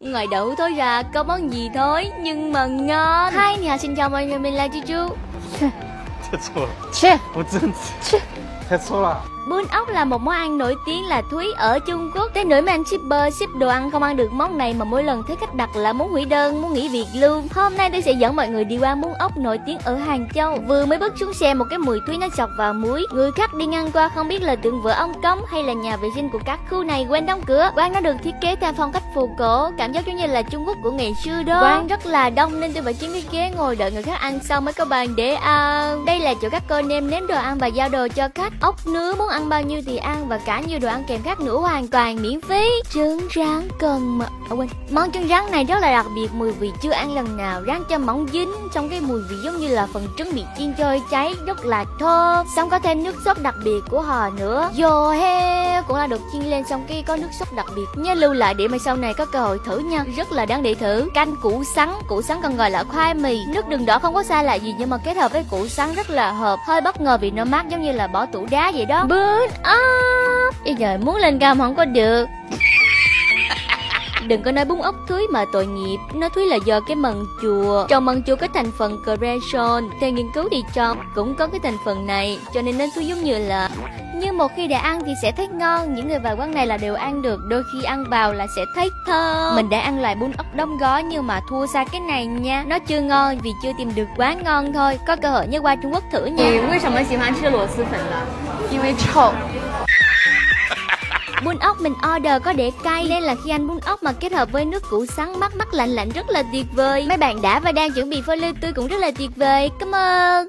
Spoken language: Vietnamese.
Ngoài đậu thôi ra có món gì thôi nhưng mà ngon. Hi nè, xin chào mọi người, mình là Chuchu. Bunoc là một món ăn nổi tiếng là Thúy ở Trung Quốc. Thế nỗi mà anh shipper ship đồ ăn không ăn được món này mà mỗi lần thấy khách đặt là muốn hủy đơn, muốn nghỉ việc luôn. Hôm nay tôi sẽ dẫn mọi người đi qua Bunoc nổi tiếng ở Hàng Châu. Vừa mới bước xuống xe một cái mùi thúi nó sọc vào mũi. Người khách đi ngang qua không biết là tượng vợ ông cống hay là nhà vệ sinh của các khu này quên đóng cửa. Quán nó được thiết kế theo phong cách phù cổ, cảm giác giống như là Trung Quốc của ngày xưa đó. Quán rất là đông nên tôi phải chiếm cái ghế ngồi đợi người khác ăn xong mới có bàn để ăn. Đây là chỗ các cô nêm nếm đồ ăn và giao đồ cho khách. Ốc nướng muốn ăn bao nhiêu thì ăn và cả nhiều đồ ăn kèm khác nữa hoàn toàn miễn phí. Trứng rán cần mật. Món trứng rán này rất là đặc biệt, mùi vị chưa ăn lần nào. Rán cho mỏng dính, trong cái mùi vị giống như là phần trứng bị chiên chơi cháy, rất là thơm. Xong có thêm nước sốt đặc biệt của họ nữa. Dồ heo cũng là được chiên lên xong cái có nước sốt đặc biệt. Nhớ lưu lại để mai sau này có cơ hội thử nha, rất là đáng để thử. Canh củ sắn, còn gọi là khoai mì. Nước đường đỏ không có sai là gì nhưng mà kết hợp với củ sắn rất là hợp. Hơi bất ngờ vì nó mát giống như là bỏ tủ đá vậy đó. Bunoc bây giờ muốn lên cao không có được. Đừng có nói bún ốc thúi mà tội nghiệp, nó thúi là do cái mần chùa. Trong mần chùa có thành phần cresol, theo nghiên cứu thì trong cũng có cái thành phần này, cho nên nó thúi giống như là. Nhưng một khi đã ăn thì sẽ thấy ngon, những người vào quán này là đều ăn được, đôi khi ăn vào là sẽ thấy thơm. Mình đã ăn loại bunoc đóng gói nhưng mà thua xa cái này nha, nó chưa ngon vì chưa tìm được quán ngon thôi. Có cơ hội nhớ qua Trung Quốc thử nha. Bunoc mình order có để cay nên là khi ăn bunoc mà kết hợp với nước củ sắn mát mát lạnh lạnh rất là tuyệt vời. Mấy bạn đã và đang chuẩn bị phô lê tươi cũng rất là tuyệt vời. Cảm ơn.